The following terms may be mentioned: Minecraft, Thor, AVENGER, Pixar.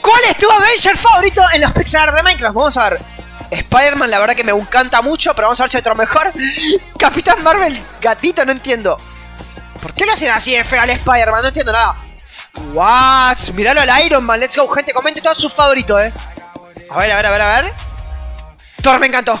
¿Cuál es tu Avenger favorito en los Pixar de Minecraft? Vamos a ver. Spider-Man, la verdad que me encanta mucho, pero vamos a ver si hay otro mejor. Capitán Marvel, gatito, no entiendo. ¿Por qué lo hacen así de feo al Spider-Man? No entiendo nada. What? Miralo al Iron Man. Let's go, gente. Comenten todos sus favoritos, eh. A ver. Thor me encantó.